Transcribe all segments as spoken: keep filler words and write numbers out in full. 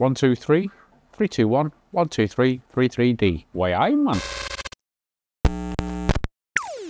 one two three, three two one, one two three, three three D. Way I'm man.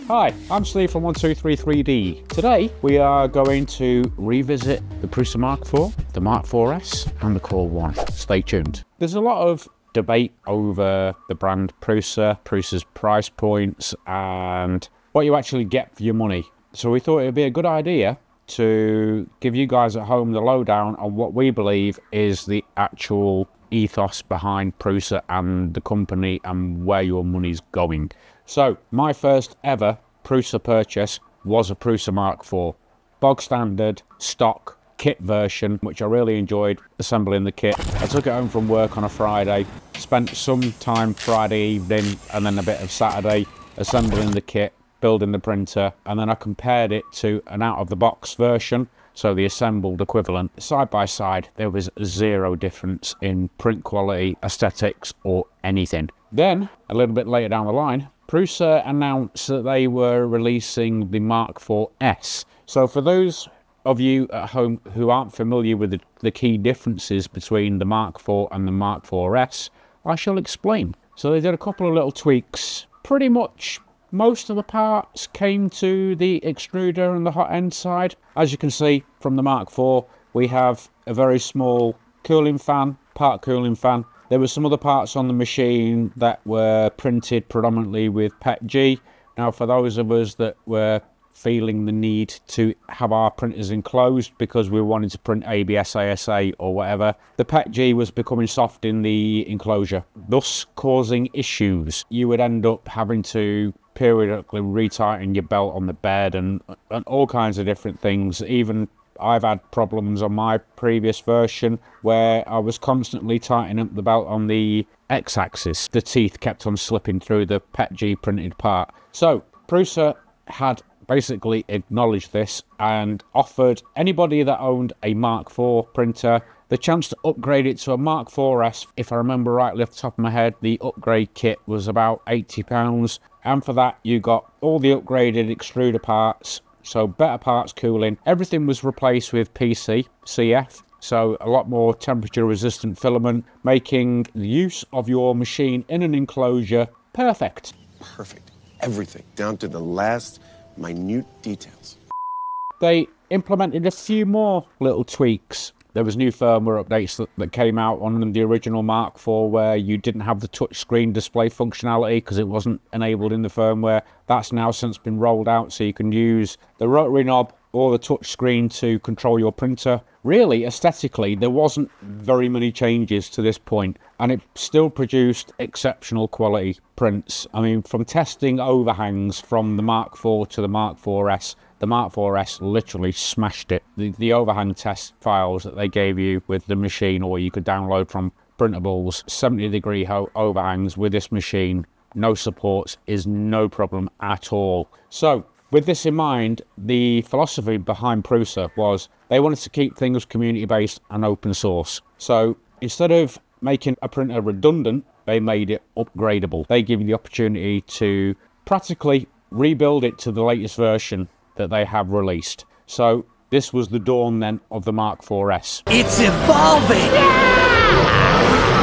Hi, I'm Steve from one two three three D. Today we are going to revisit the Prusa Mark four, the Mark four S and the Core one. Stay tuned. There's a lot of debate over the brand Prusa, Prusa's price points and what you actually get for your money. So we thought it would be a good idea to give you guys at home the lowdown on what we believe is the actual ethos behind Prusa and the company and where your money's going. So my first ever Prusa purchase was a Prusa Mark four. Bog standard, stock, kit version, which I really enjoyed assembling the kit. I took it home from work on a Friday, spent some time Friday evening and then a bit of Saturday assembling the kit, building the printer, and then I compared it to an out-of-the-box version, so the assembled equivalent. Side by side, there was zero difference in print quality, aesthetics, or anything. Then, a little bit later down the line, Prusa announced that they were releasing the Mark four S. So for those of you at home who aren't familiar with the, the key differences between the Mark four and the Mark four S, I shall explain. So they did a couple of little tweaks, pretty much. Most of the parts came to the extruder and the hot end side. As you can see from the Mark four, we have a very small cooling fan, part cooling fan. There were some other parts on the machine that were printed predominantly with P E T G. Now, for those of us that were feeling the need to have our printers enclosed because we wanted to print A B S, A S A or whatever, the P E T G was becoming soft in the enclosure, thus causing issues. You would end up having to periodically retighten your belt on the bed and, and all kinds of different things. Even I've had problems on my previous version where I was constantly tightening up the belt on the X axis. The teeth kept on slipping through the P E T G printed part. So Prusa had basically acknowledged this and offered anybody that owned a Mark four printer the chance to upgrade it to a Mark four S. If I remember rightly off the top of my head, the upgrade kit was about eighty pounds. And for that, you got all the upgraded extruder parts, so better parts cooling. Everything was replaced with P C C F, so a lot more temperature-resistant filament, making the use of your machine in an enclosure perfect. Perfect. Everything, down to the last minute details. They implemented a few more little tweaks. There was new firmware updates that, that came out on the original Mark four where you didn't have the touchscreen display functionality because it wasn't enabled in the firmware. That's now since been rolled out, so you can use the rotary knob or the touchscreen to control your printer. Really, aesthetically, there wasn't very many changes to this point, and it still produced exceptional quality prints. I mean, from testing overhangs from the Mark four to the Mark four S, the Mark four S literally smashed it. The, the overhang test files that they gave you with the machine, or you could download from printables, seventy degree overhangs with this machine, no supports, is no problem at all. So with this in mind, the philosophy behind Prusa was they wanted to keep things community-based and open source. So instead of making a printer redundant, they made it upgradable. They give you the opportunity to practically rebuild it to the latest version that they have released. So this was the dawn then of the Mark four S. It's evolving! Yeah!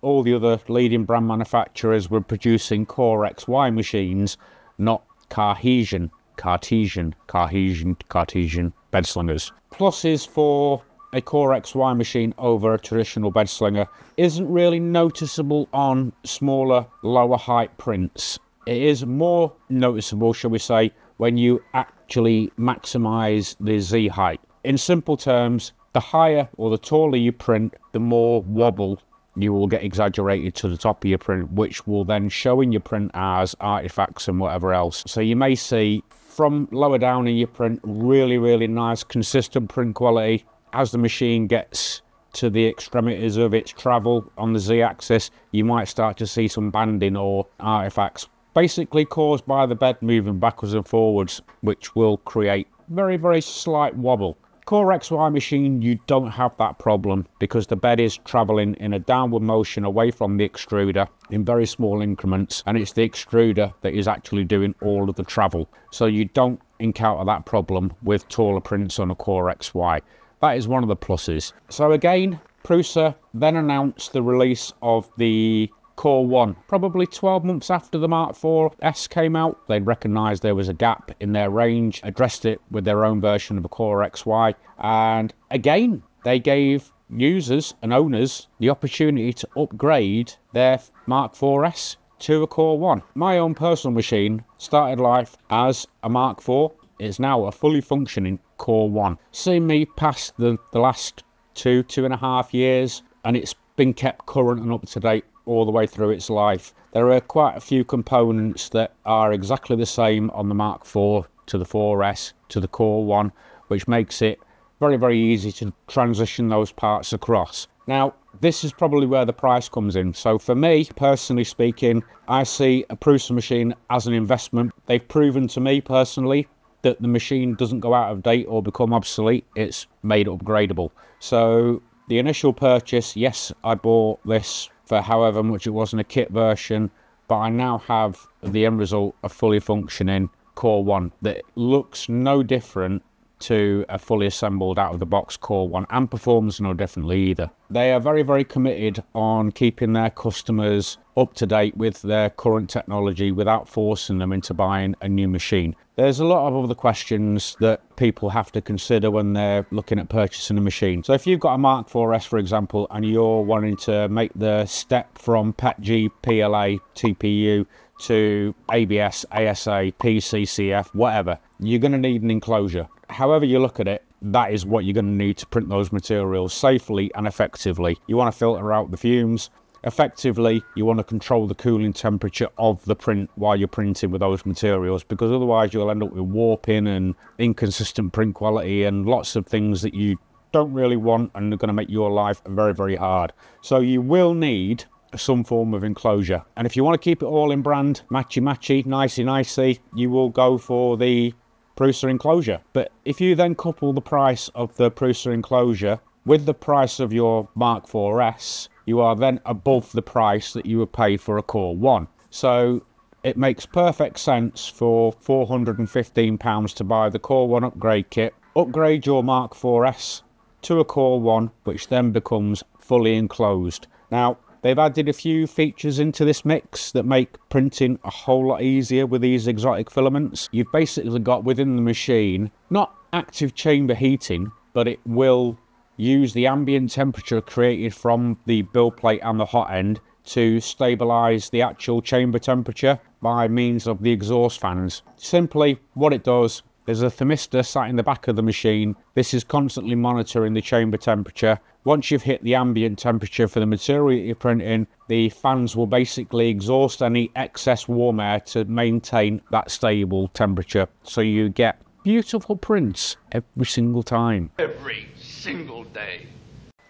All the other leading brand manufacturers were producing Core X Y machines, not Cartesian. Cartesian, Cartesian, Cartesian bed slingers. Pluses for a Core X Y machine over a traditional bed slinger isn't really noticeable on smaller, lower height prints. It is more noticeable, shall we say, when you actually maximize the Z height. In simple terms, the higher or the taller you print, the more wobble you will get exaggerated to the top of your print, which will then show in your print as artifacts and whatever else. So you may see from lower down in your print, really, really nice, consistent print quality. As the machine gets to the extremities of its travel on the Z axis, you might start to see some banding or artifacts, basically caused by the bed moving backwards and forwards, which will create very, very slight wobble. Core X Y machine, you don't have that problem because the bed is traveling in a downward motion away from the extruder in very small increments, and it's the extruder that is actually doing all of the travel. So you don't encounter that problem with taller prints on a Core X Y. that is one of the pluses. So again, Prusa then announced the release of the Core One, probably twelve months after the Mark four S came out. They recognised there was a gap in their range, addressed it with their own version of a Core X Y, and again, they gave users and owners the opportunity to upgrade their Mark four S to a Core One. My own personal machine started life as a Mark four. It's now a fully functioning Core One. Seen me past the, the last two, two and a half years, and it's been kept current and up to date all the way through its life. There are quite a few components that are exactly the same on the Mark four to the four S to the Core One, which makes it very, very easy to transition those parts across. Now, this is probably where the price comes in. So for me, personally speaking, I see a Prusa machine as an investment. They've proven to me personally that the machine doesn't go out of date or become obsolete. It's made upgradable. So the initial purchase, yes, I bought this for however much it was in a kit version, but I now have the end result of fully functioning Core One that looks no different to a fully assembled out of the box Core One, and performs no differently either. They are very, very committed on keeping their customers up to date with their current technology without forcing them into buying a new machine. There's a lot of other questions that people have to consider when they're looking at purchasing a machine. So if you've got a Mark four S, for example, and you're wanting to make the step from P E T G, P L A, T P U to A B S, A S A, P C C F, whatever, you're going to need an enclosure. However you look at it, that is what you're going to need to print those materials safely and effectively. You want to filter out the fumes. Effectively, you want to control the cooling temperature of the print while you're printing with those materials, because otherwise you'll end up with warping and inconsistent print quality and lots of things that you don't really want and are going to make your life very, very hard. So you will need some form of enclosure. And if you want to keep it all in brand, matchy-matchy, nicey-nicey, you will go for the Prusa enclosure. But if you then couple the price of the Prusa enclosure with the price of your Mark four S, you are then above the price that you would pay for a Core One. So it makes perfect sense for four hundred and fifteen pounds to buy the Core One upgrade kit, upgrade your Mark four S to a Core One, which then becomes fully enclosed. Now, they've added a few features into this mix that make printing a whole lot easier with these exotic filaments. You've basically got within the machine, not active chamber heating, but it will use the ambient temperature created from the build plate and the hot end to stabilise the actual chamber temperature by means of the exhaust fans. Simply what it does, there's a thermistor sat in the back of the machine. This is constantly monitoring the chamber temperature. Once you've hit the ambient temperature for the material you're printing, the fans will basically exhaust any excess warm air to maintain that stable temperature. So you get beautiful prints every single time. Every single day.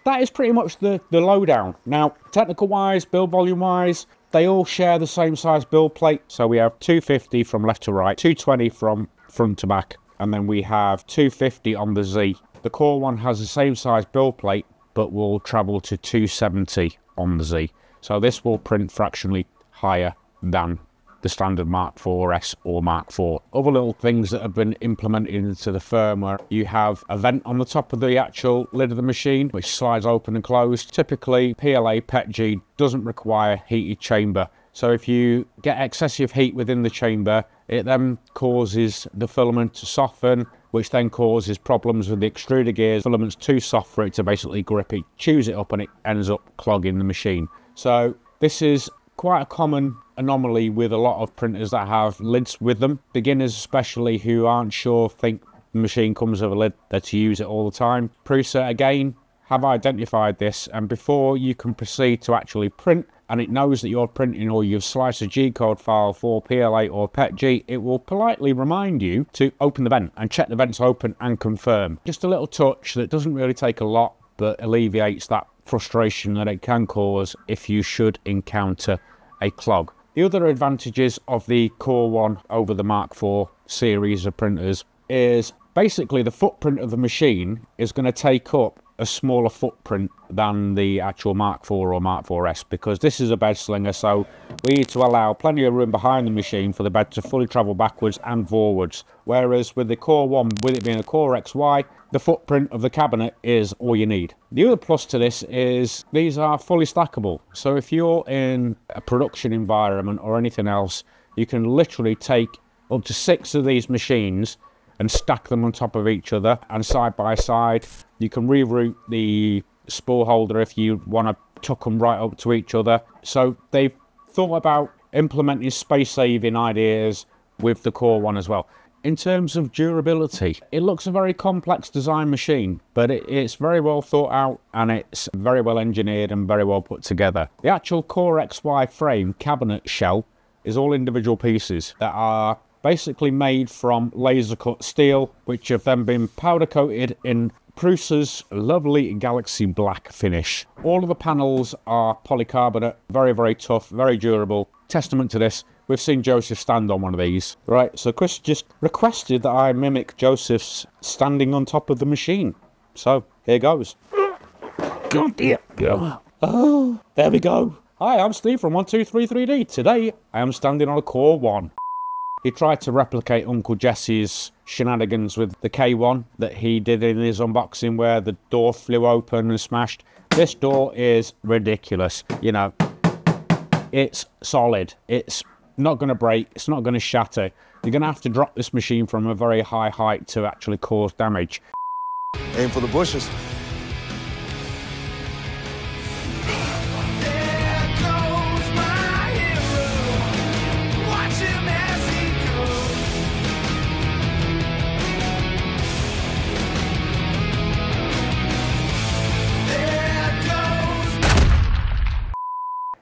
That is pretty much the, the lowdown. Now, technical-wise, build volume-wise, they all share the same size build plate. So we have two fifty from left to right, two twenty from front to back, and then we have two fifty on the Z. The Core One has the same size build plate, but will travel to two seventy on the Z. So this will print fractionally higher than the standard Mark four S or Mark four. Other little things that have been implemented into the firmware, you have a vent on the top of the actual lid of the machine, which slides open and closed. Typically, P L A P E T G doesn't require heated chamber. So if you get excessive heat within the chamber, it then causes the filament to soften, which then causes problems with the extruder gears. The filament's too soft for it to basically grip it, chews it up, and it ends up clogging the machine. So this is quite a common anomaly with a lot of printers that have lids with them. Beginners especially who aren't sure think the machine comes with a lid, they're to use it all the time. Prusa, again, have identified this, and before you can proceed to actually print, and it knows that you're printing or you've sliced a G-code file for P L A or P E T G, it will politely remind you to open the vent and check the vent's open and confirm. Just a little touch that doesn't really take a lot, but alleviates that frustration that it can cause if you should encounter a clog. The other advantages of the Core One over the Mark four series of printers is basically the footprint of the machine is going to take up a smaller footprint than the actual Mark four or Mark four S, because this is a bed slinger, so we need to allow plenty of room behind the machine for the bed to fully travel backwards and forwards. Whereas with the Core One, with it being a Core X Y, the footprint of the cabinet is all you need. The other plus to this is these are fully stackable. So if you're in a production environment or anything else, you can literally take up to six of these machines and stack them on top of each other, and side by side. You can reroute the spool holder if you want to tuck them right up to each other. So they've thought about implementing space saving ideas with the Core One as well. In terms of durability, it looks a very complex design machine, but it, it's very well thought out, and it's very well engineered and very well put together. The actual Core X Y frame cabinet shell is all individual pieces that are basically made from laser cut steel, which have then been powder coated in Prusa's lovely galaxy black finish. All of the panels are polycarbonate, very, very tough, very durable. Testament to this, we've seen Joseph stand on one of these. Right, so Chris just requested that I mimic Joseph's standing on top of the machine. So, here goes. God dear. Go. Oh, there we go. Hi, I'm Steve from one two three three D. Today, I am standing on a Core One. He tried to replicate Uncle Jesse's shenanigans with the K one that he did in his unboxing, where the door flew open and smashed. This door is ridiculous. You know, it's solid. It's not going to break. It's not going to shatter. You're going to have to drop this machine from a very high height to actually cause damage. Aim for the bushes.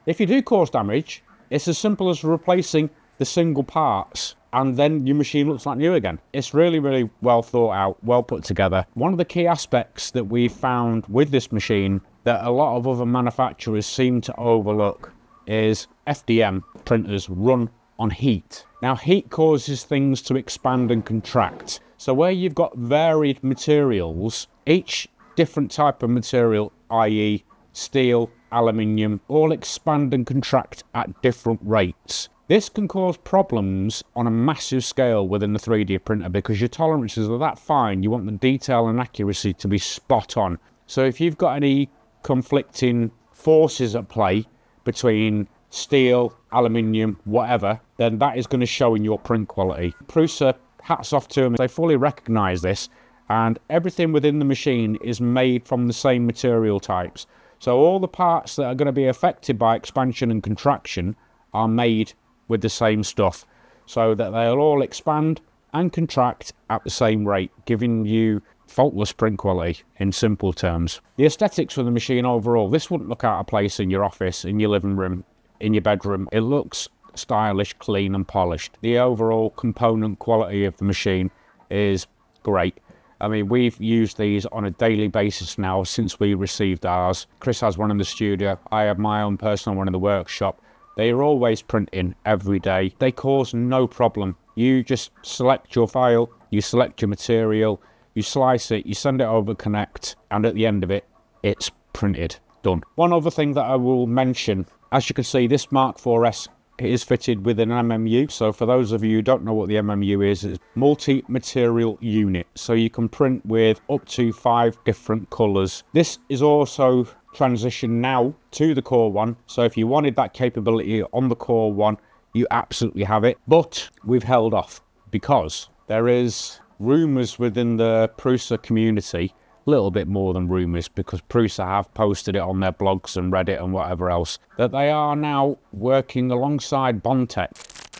If you do cause damage, it's as simple as replacing the single parts, and then your machine looks like new again. It's really, really well thought out, well put together. One of the key aspects that we found with this machine that a lot of other manufacturers seem to overlook is F D M printers run on heat. Now, heat causes things to expand and contract. So where you've got varied materials, each different type of material, that is steel, aluminium, all expand and contract at different rates. This can cause problems on a massive scale within the three D printer, because your tolerances are that fine. You want the detail and accuracy to be spot on. So if you've got any conflicting forces at play between steel, aluminium, whatever, then that is going to show in your print quality. Prusa, hats off to them, they fully recognize this, and everything within the machine is made from the same material types. So all the parts that are going to be affected by expansion and contraction are made with the same stuff, so that they'll all expand and contract at the same rate, giving you faultless print quality in simple terms. The aesthetics for the machine overall, this wouldn't look out of place in your office, in your living room, in your bedroom. It looks stylish, clean and polished. The overall component quality of the machine is great. I mean, we've used these on a daily basis now since we received ours. Chris has one in the studio. I have my own personal one in the workshop. They are always printing every day. They cause no problem. You just select your file, you select your material, you slice it, you send it over Connect, and at the end of it, it's printed, done. One other thing that I will mention, as you can see, this Mark four S is fitted with an M M U. So for those of you who don't know what the M M U is, it's multi-material unit. So you can print with up to five different colours. This is also transitioned now to the Core One. So if you wanted that capability on the Core One, you absolutely have it. But we've held off because there is rumours within the Prusa community, a little bit more than rumours, because Prusa have posted it on their blogs and Reddit and whatever else, that they are now working alongside Bontech,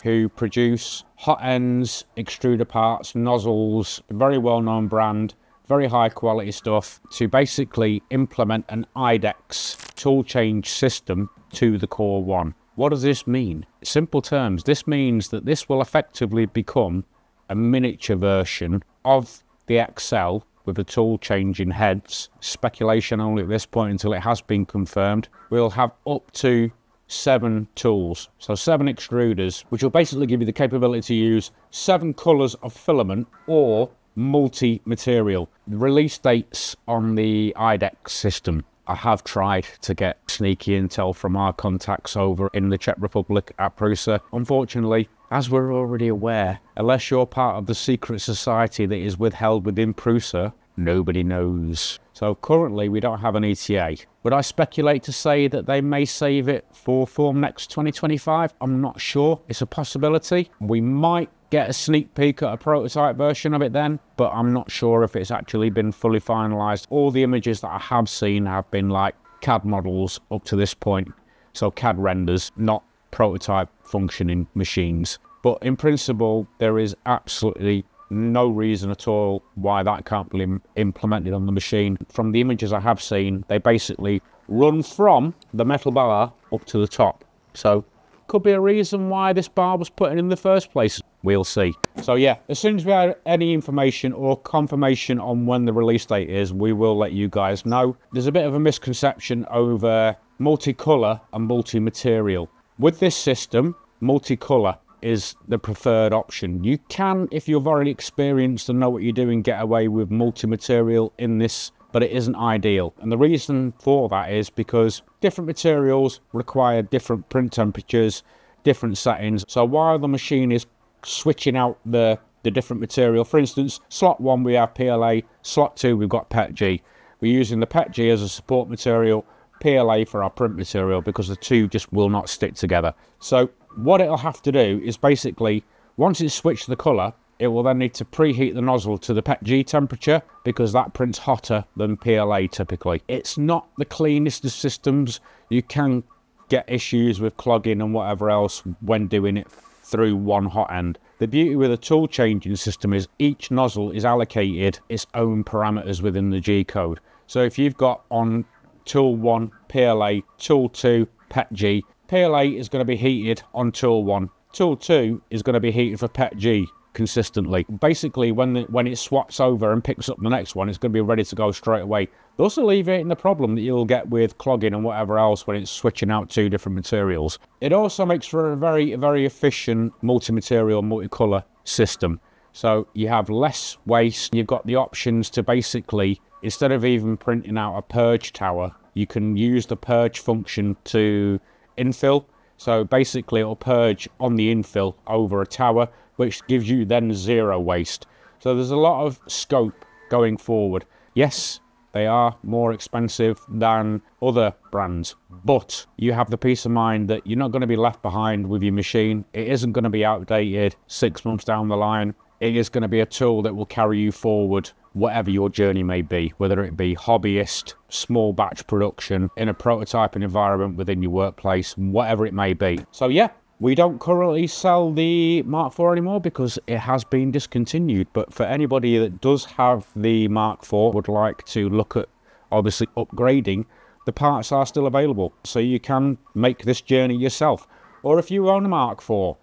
who produce hot ends, extruder parts, nozzles, a very well-known brand, very high quality stuff, to basically implement an I DEX tool change system to the Core One. What does this mean? Simple terms, this means that this will effectively become a miniature version of the X L, with the tool changing heads. Speculation only at this point until it has been confirmed. We'll have up to seven tools, so seven extruders, which will basically give you the capability to use seven colours of filament or multi-material. The release dates on the I DEX system. I have tried to get sneaky intel from our contacts over in the Czech Republic at Prusa. Unfortunately, as we're already aware, unless you're part of the secret society that is withheld within Prusa, Nobody knows. So currently we don't have an E T A. Would I speculate to say that they may save it for Formnext twenty twenty-five? I'm not sure. It's a possibility. We might get a sneak peek at a prototype version of it then, but I'm not sure if it's actually been fully finalized. All the images that I have seen have been like C A D models up to this point. So C A D renders, not prototype functioning machines. But in principle, there is absolutely no reason at all why that can't be implemented on the machine. From the images I have seen, they basically run from the metal bar up to the top. So could be a reason why this bar was put in in the first place. We'll see. So yeah, as soon as we have any information or confirmation on when the release date is, we will let you guys know. There's a bit of a misconception over multicolour and multi-material. With this system, multicolour is the preferred option. You can, if you've already experienced and know what you're doing, get away with multi-material in this, but it isn't ideal. And the reason for that is because different materials require different print temperatures, different settings. So while the machine is switching out the, the different material, for instance, slot one we have P L A, slot two we've got P E T G. We're using the P E T G as a support material, P L A for our print material, because the two just will not stick together. So what it'll have to do is basically, once it's switched the colour, it will then need to preheat the nozzle to the P E T G temperature, because that prints hotter than P L A typically. It's not the cleanest of systems. You can get issues with clogging and whatever else when doing it through one hot end. The beauty with a tool changing system is each nozzle is allocated its own parameters within the G-code. So if you've got on tool one P L A, tool two P E T G, P L A is going to be heated on tool one. Tool two is going to be heated for P E T G consistently. Basically, when the, when it swaps over and picks up the next one, it's going to be ready to go straight away, thus alleviating the problem that you'll get with clogging and whatever else when it's switching out two different materials. It also makes for a very, very efficient multi-material, multi-colour system. So you have less waste. You've got the options to basically, instead of even printing out a purge tower, you can use the purge function to infill. So basically it'll purge on the infill over a tower, which gives you then zero waste. So there's a lot of scope going forward. Yes, they are more expensive than other brands, but you have the peace of mind that you're not going to be left behind with your machine. It isn't going to be outdated six months down the line. It is going to be a tool that will carry you forward, whatever your journey may be, whether it be hobbyist, small batch production, in a prototyping environment within your workplace, whatever it may be. So yeah, we don't currently sell the Mark four anymore because it has been discontinued. But for anybody that does have the Mark four, would like to look at obviously upgrading, the parts are still available. So you can make this journey yourself. Or if you own a Mark four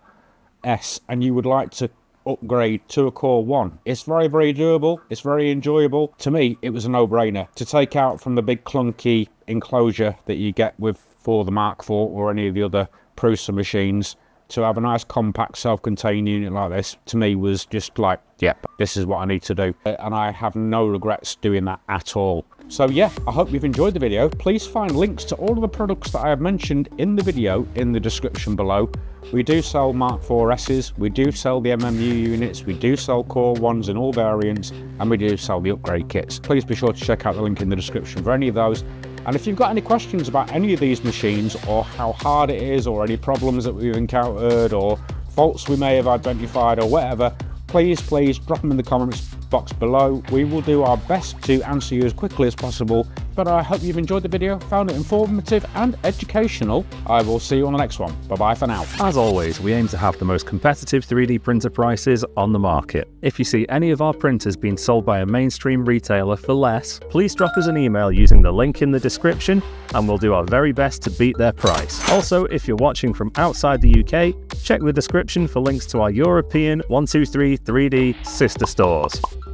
S and you would like to upgrade to a Core one. It's very, very doable. It's very enjoyable. To me, it was a no-brainer to take out from the big clunky enclosure that you get with for the Mark four or any of the other Prusa machines, to have a nice compact self-contained unit like this. To me was just like, yep, this is what I need to do. And I have no regrets doing that at all. So yeah, I hope you've enjoyed the video. Please find links to all of the products that I have mentioned in the video in the description below. We do sell Mark four S's, we do sell the M M U units, we do sell Core ones in all variants, and we do sell the upgrade kits. Please be sure to check out the link in the description for any of those. And if you've got any questions about any of these machines, or how hard it is, or any problems that we've encountered, or faults we may have identified, or whatever, please, please drop them in the comments box below. We will do our best to answer you as quickly as possible. But I hope you've enjoyed the video, found it informative and educational. I will see you on the next one. Bye-bye for now. As always, we aim to have the most competitive three D printer prices on the market. If you see any of our printers being sold by a mainstream retailer for less, please drop us an email using the link in the description and we'll do our very best to beat their price. Also, if you're watching from outside the U K, check the description for links to our European one two three three D sister stores.